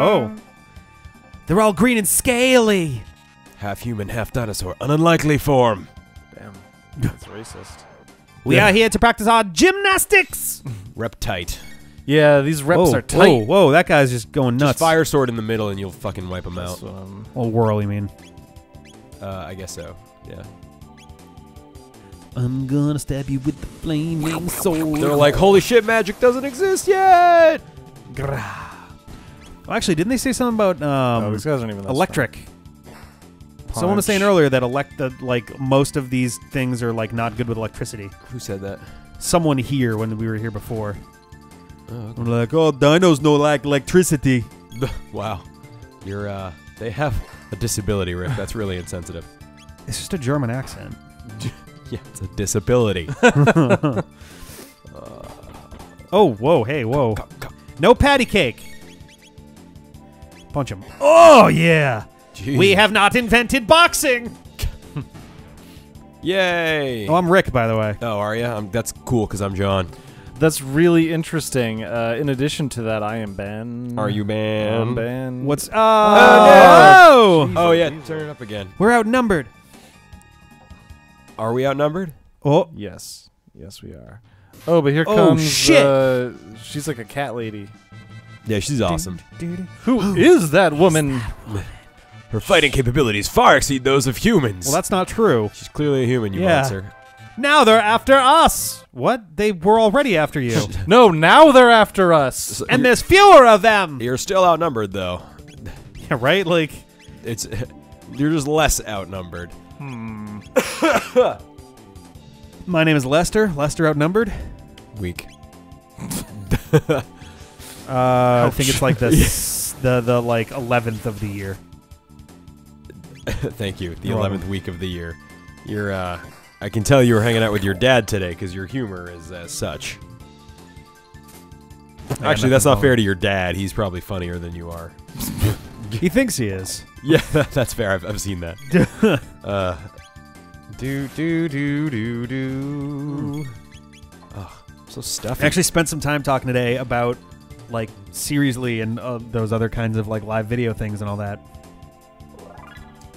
Oh. They're all green and scaly. Half human, half dinosaur. An unlikely form. Damn. That's racist. We are here to practice our gymnastics. Reptite. Yeah, these reps are tight. Whoa, whoa, that guy's just going nuts. Just fire sword in the middle and you'll fucking wipe him out. Or whirl, you mean? I guess so, yeah. I'm gonna stab you with the flaming sword. They're like, holy shit, magic doesn't exist yet! Well, actually, didn't they say something about these guys aren't even that electric? Someone was saying earlier that like most of these things are like not good with electricity. Who said that? Someone here when we were here before. Okay. I'm like, oh, dinos no like electricity. Wow, you're they have a disability, Rick. That's really insensitive. It's just a German accent. Yeah, it's a disability. Oh, whoa, hey, whoa. No patty cake. Punch him. Oh, yeah. Jeez. We have not invented boxing. Yay. Oh, I'm Rick, by the way. Oh, are you? That's cool, because I'm John. That's really interesting. In addition to that, I am Ben. Are you Ben? I'm Ben. What's... Oh! Oh, no. Oh yeah. Turn it up again. We're outnumbered. Are we outnumbered? Oh. Yes. Yes, we are. Oh, but here comes... Oh, shit! She's like a cat lady. Yeah, she's awesome. Who is that woman? Her fighting capabilities far exceed those of humans. Well, that's not true. She's clearly a human, you monster. Now they're after us. What? They were already after you. No, now they're after us. So and there's fewer of them. You're still outnumbered, though. Yeah, right? Like, it's you're just less outnumbered. Hmm. My name is Lester. Lester outnumbered. Weak. I think it's like this, the like 11th of the year. Thank you. The 11th week of the year. You're I can tell you were hanging out with your dad today because your humor is as such. Actually, that's not fair to your dad. He's probably funnier than you are. He thinks he is. Yeah, that's fair. I've seen that. Do do do do do. Oh, I'm so stuffy. I actually spent some time talking today about. Like seriously, and those other kinds of like live video things and all that.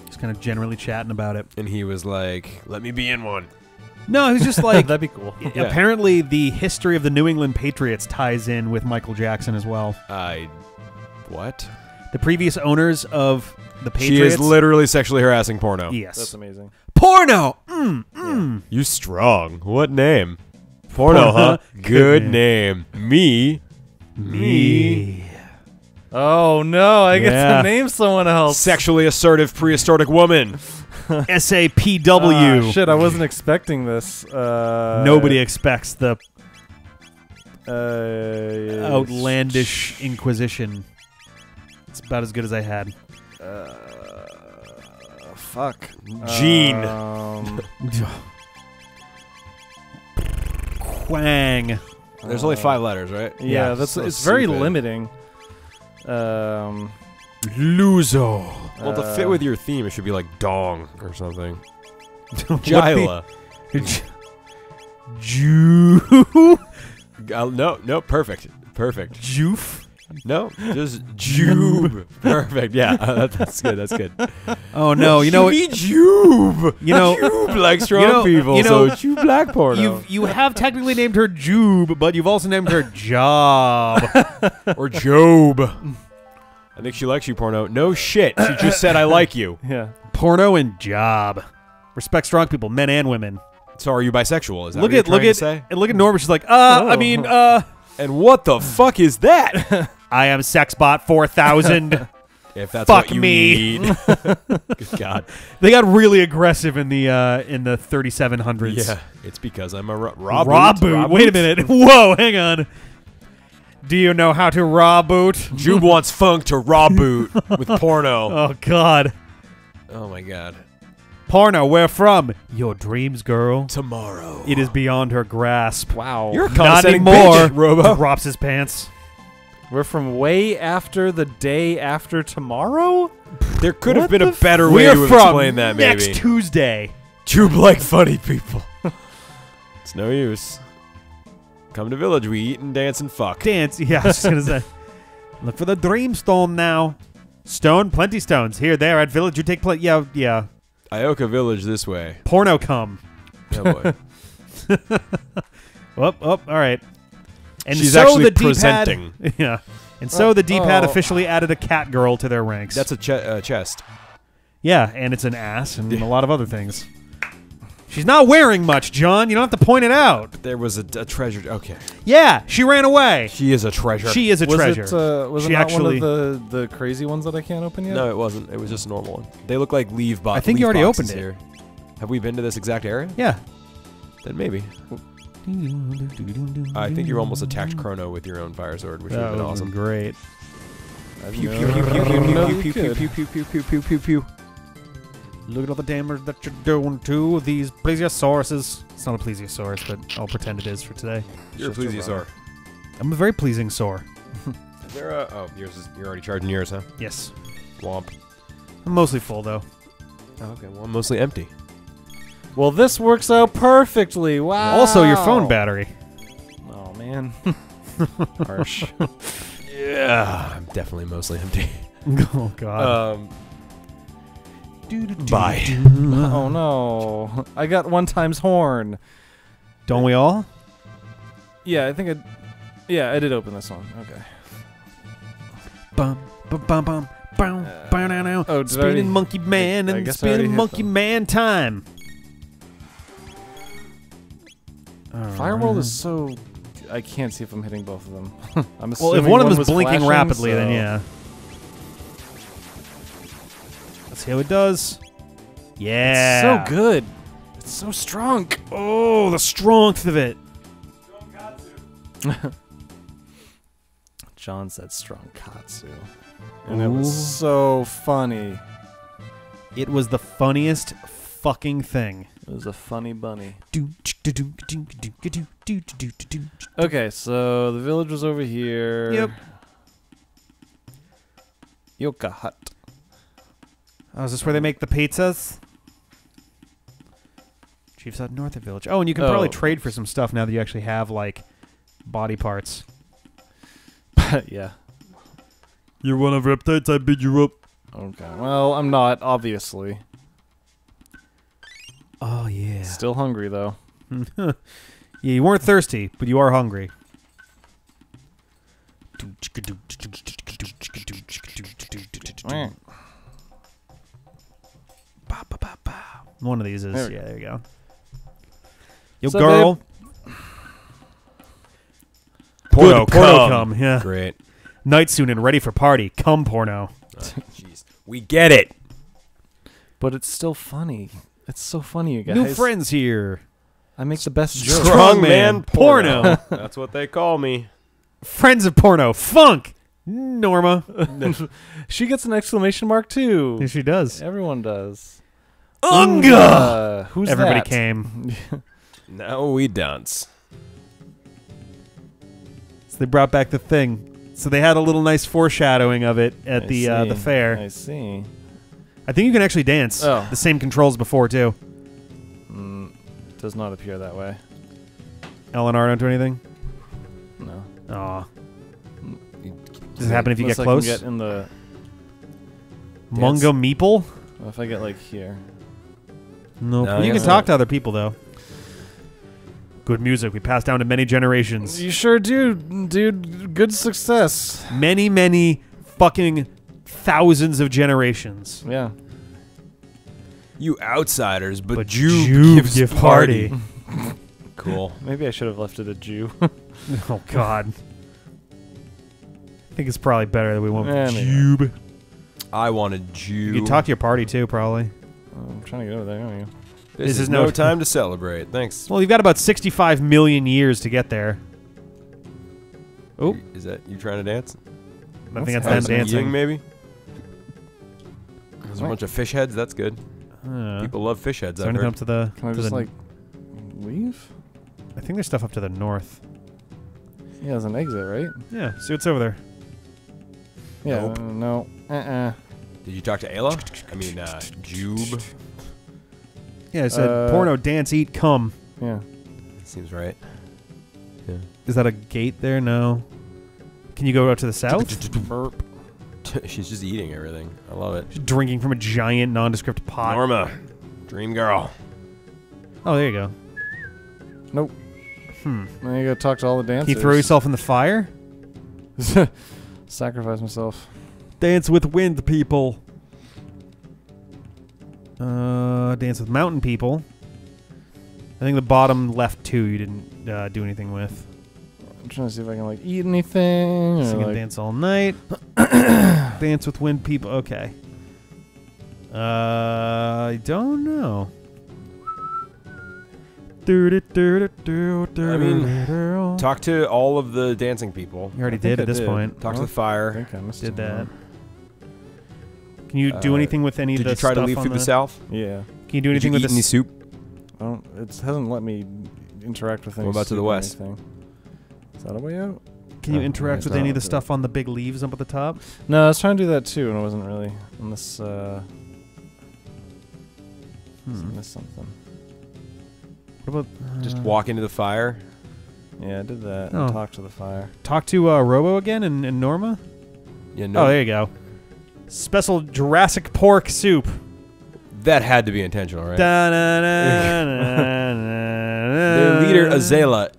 Just kind of generally chatting about it. And he was like, "Let me be in one." No, he was just like, "That'd be cool." Yeah. Apparently, the history of the New England Patriots ties in with Michael Jackson as well. What? The previous owners of the Patriots. She is literally sexually harassing Porno. Yes, that's amazing. Porno. You strong. What name? Porno, huh? Good name. Me. Oh no, I get to name someone else. Sexually assertive prehistoric woman. SAPW. Shit, I wasn't expecting this. Nobody expects the outlandish inquisition. It's about as good as I had. Fuck. Gene. Quang. There's only 5 letters, right? Yeah, that's so it's very limiting. Luzo. Well, to fit with your theme, it should be like Dong or something. Jyla. Jew. No, perfect. Joof. No, just Jube. Perfect. Yeah, that's good. That's good. Oh no, you know Jube. You know Jube likes strong people. You know Jube Black Porno. You have technically named her Jube, but you've also named her Job or Job. I think she likes you, Porno. No shit, she just said I like you. Yeah. Porno and Job. Respect strong people, men and women. So are you bisexual? Is that look at Norma. She's like, I mean, And what the fuck is that? I am Sexbot 4000. If that's fuck what you need. Good God, they got really aggressive in the 3700s. Yeah, it's because I'm a raw boot. Wait a minute. Whoa, hang on. Do you know how to raw boot? Jube wants funk to raw boot with Porno. Oh God. Oh my God. Porno, where from? Your dreams, girl. Tomorrow. It is beyond her grasp. Wow. You're condescending bitch, Robo. Drops his pants. We're from way after the day after tomorrow? There could have been a better way to explain that, maybe. Next Tuesday. Jube like funny people. It's no use. Come to village, we eat and dance and fuck. Dance, yeah, I was just going to say. Look for the dream stone now. Stone, plenty stones. Here, there, at village, you take place. Yeah, yeah. Ioka Village this way. Porno come. Oh, boy. Up, up, all right. And she's so actually the presenting. Yeah. And so the D-Pad officially added a cat girl to their ranks. That's a chest. Yeah, and it's an ass and a lot of other things. She's not wearing much, John. You don't have to point it out. But there was a treasure. Okay. Yeah, she ran away. She is a treasure. She is a treasure. Was it not actually one of the crazy ones that I can't open yet? No, it wasn't. It was just a normal one. They look like leaf boxes. I think you already opened it. Here. Have we been to this exact area? Yeah. Then maybe. I think you almost attacked Crono with your own Fire Zord, which would have been awesome. Great. Pew, pew, pew, pew, pew, pew, pew, pew, pew, pew, pew, pew. Look at all the damage that you're doing to these plesiosauruses. It's not a plesiosaurus, but I'll pretend it is for today. You're a plesiosaur. I'm a very pleasing saur. Is there a... Oh, yours is, you're already charging yours, huh? Yes. Womp. I'm mostly full, though. Oh, okay, well, I'm mostly empty. Well, this works out perfectly. Wow. Also, your phone battery. Oh, man. Harsh. Yeah. I'm definitely mostly empty. Oh, God. Bye. Oh, no. I got one times horn. Don't we all? Yeah, I think I... Yeah, I did open this one. Okay. Bum, bum, bum, bum, bum, bum, oh, spinning monkey man and spinning monkey man time. Firewall is so... I can't see if I'm hitting both of them. I'm assuming well, if one of them is blinking flashing, rapidly, so then yeah. Let's see how it does. Yeah. It's so good. It's so strong. Oh, the strength of it. John said strong katsu. And ooh, it was so funny. It was the funniest fucking thing. It was a funny bunny. Okay, so the village was over here. Yep. Ioka Hut. Oh, is this where they make the pizzas? Chief's out north of village. Oh, and you can probably trade for some stuff now that you actually have, like, body parts. Yeah. You want a reptile? I beat you up. Okay. Well, I'm not, obviously. Oh, yeah. Still hungry, though. Yeah, you weren't thirsty, but you are hungry. One of these is there. Yeah, there you go. Yo, so girl. Porno, porno, come. Yeah. Great. Night soon and ready for party. Come, porno. Jeez, we get it. But it's still funny. It's so funny, you guys. New friends here. I make the best jokes. Strongman porno. That's what they call me. Friends of porno. Funk. Norma. She gets an exclamation mark too. Yeah, she does. Everyone does. Unga! Who's everybody that? Came. Now we dance. So they brought back the thing. So they had a little nice foreshadowing of it at the fair. I see. I think you can actually dance. Oh. The same controls before too. It does not appear that way. L and R don't do anything? No. Aw. Does it happen if you get close? I can get in the Mungo Meeple? Well, if I get like here. Nope. No, you can talk to other people though. Good music we passed down to many generations. You sure do, dude. Good success. Many, many fucking thousands of generations. Yeah. You outsiders, but Jew give party. Cool. Maybe I should have left it a Jew. Oh God. I think it's probably better that we went with Jube. I wanted Jew. You could talk to your party too, probably. Oh, I'm trying to get over there, aren't you? This is no time to celebrate. Thanks. Well, you've got about 65 million years to get there. Oh, is that you trying to dance? I think that's them dancing, maybe. There's a bunch of fish heads. That's good. People love fish heads. I've heard. Up to the, can I just like leave? I think there's stuff up to the north. Yeah, there's an exit, right? Yeah. See what's over there. Yeah. Nope. No. Did you talk to Ayla? I mean, Jube. Yeah, I said porno, dance, eat, cum. Yeah. Seems right. Yeah. Is that a gate there? No. Can you go out to the south? She's just eating everything. I love it. She's drinking from a giant nondescript pot. Norma. Dream girl. Oh, there you go. Nope. Hmm. Now you gotta talk to all the dancers. Can you throw yourself in the fire? Sacrifice myself. Dance with wind people. Dance with mountain people. I think the bottom left two you didn't do anything with. I'm trying to see if I can like eat anything. Sing and dance all night. Dance with wind people. Okay. I don't know. I mean, talk to all of the dancing people. You already did at this point. Talk to the fire. I think I missed did that. Can you do anything with any of the stuff? Did you try to leave through the south? Yeah. Can you do anything with the soup? Oh, it hasn't let me interact with anything. What about to the west? Is that a way out? Can you interact with any of the stuff on the big leaves up at the top? No, I was trying to do that too, and it wasn't really. Unless I missed something. What about just walk into the fire? Yeah, I did that. Oh. And talk to the fire. Talk to Robo again and Norma. Yeah. No. Oh, there you go. Special Jurassic pork soup. That had to be intentional, right? Their leader Azala.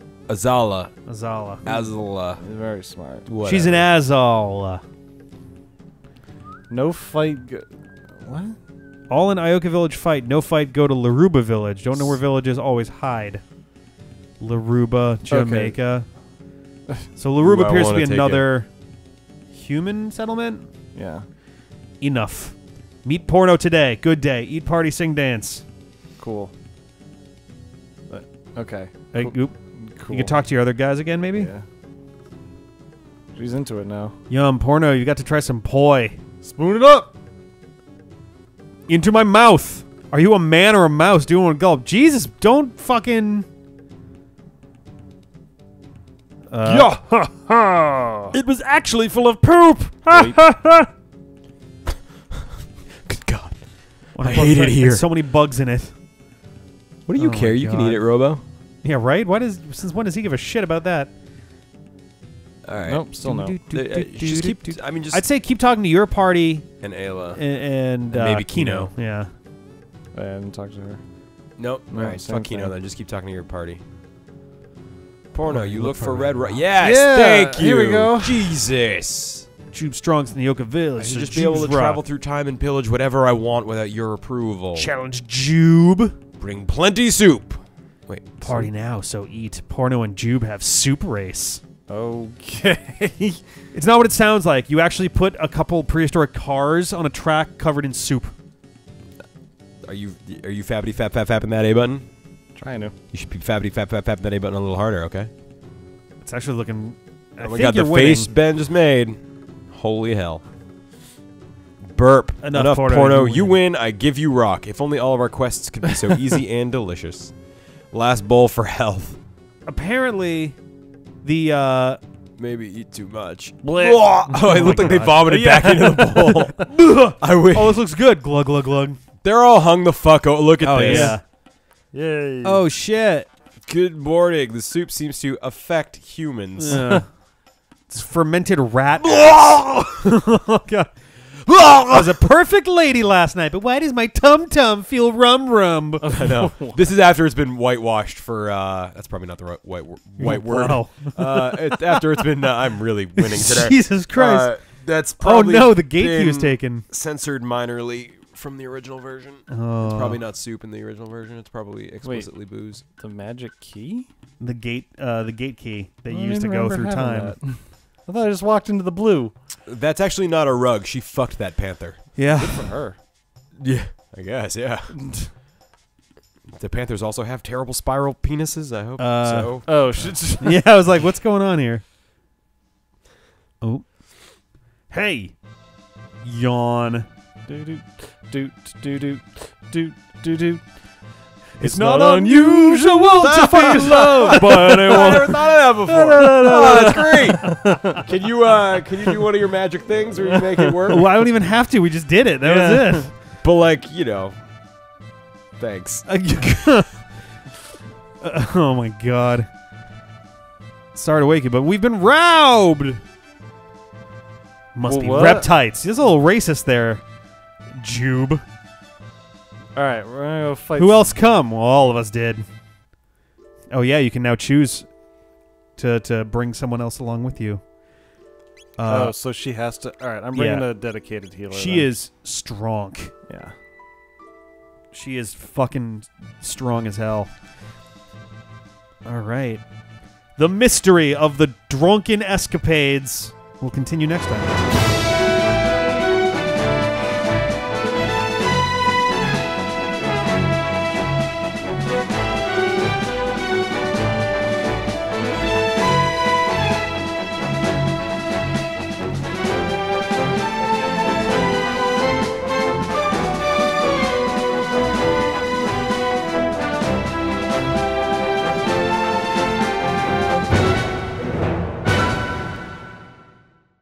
Very smart. Whatever. She's an Azala. No fight. What? All in Ioka Village fight. No fight. Go to Laruba Village. Don't know where villages always hide. Laruba, Jamaica. Okay. So Laruba appears to be another human settlement. Yeah. Enough. Meet porno today. Good day. Eat, party, sing, dance. Cool. Okay. Hey, oop. Cool. You can talk to your other guys again, maybe? Yeah. She's into it now. Yum, porno, you got to try some poi. Spoon it up! Into my mouth! Are you a man or a mouse doing one gulp? Jesus, don't fucking... yeah! Ha ha! It was actually full of poop! Ha ha ha! Good God. I hate it here. There's so many bugs in it. What do you care? You can eat it, Robo. Yeah, right? Why does, since when does he give a shit about that? Alright. Nope, still no. I'd say keep talking to your party. And Ayla. And maybe Kino. Yeah. I haven't talked to her. Nope. Alright, fuck Kino then. Just keep talking to your party. Porno, you look for red rice. Yes! Yeah, thank you! Here we go. Jesus! Tube Strong's in the Ioka Village. I should just be able to travel through time and pillage whatever I want without your approval. Challenge Jube. Bring plenty soup. Wait, party now, so eat. Porno and Jube have soup race. Okay. It's not what it sounds like. You actually put a couple prehistoric cars on a track covered in soup. Are you fappity fap fap fapping that A button? Trying to. You should be fappity fap fap fapping that A button a little harder, okay? It's actually looking... Oh my god, the face Ben just made. Holy hell. Burp. Enough porno. You win, I give you rock. If only all of our quests could be so easy and delicious. Last bowl for health. Apparently, the maybe eat too much. Oh, it looked like they vomited back into the bowl. I wish. Oh, this looks good. Glug glug glug. They're all hung the fuck. Oh, look at this. Yeah. Yay. Oh shit. Good morning. The soup seems to affect humans. It's fermented rat. Oh god. I was a perfect lady last night, but why does my tum-tum feel rum-rum? I know. This is after it's been whitewashed for, that's probably not the right white word. Wow. After it's been, I'm really winning today. Jesus Christ. That's probably the gate he was taken. Censored minorly from the original version. It's probably not soup in the original version. It's probably explicitly booze. The magic key? The gate key that you used to go through time. I thought I just walked into the blue. That's actually not a rug. She fucked that panther. Yeah. Good for her. Yeah. I guess, yeah. The panthers also have terrible spiral penises, I hope so. Oh, shit. Yeah, I was like, what's going on here? Oh. Hey. Yawn. Do-do-do-do-do-do-do-do. It's not unusual to feel love by anyone. I never thought of that before. Oh, that's great. Can you do one of your magic things where you make it work? Well, I don't even have to. We just did it. That was it. But like, you know, thanks. Oh my god. Sorry to wake you, but we've been robbed. Must be reptites. There's a little racist there, Jube. All right, we're gonna go fight. Who else come? Well, all of us did. Oh yeah, you can now choose to bring someone else along with you. Oh, so she has to. All right, I'm bringing a dedicated healer. She is strong. Yeah. She is fucking strong as hell. All right. The mystery of the drunken escapades will continue next time.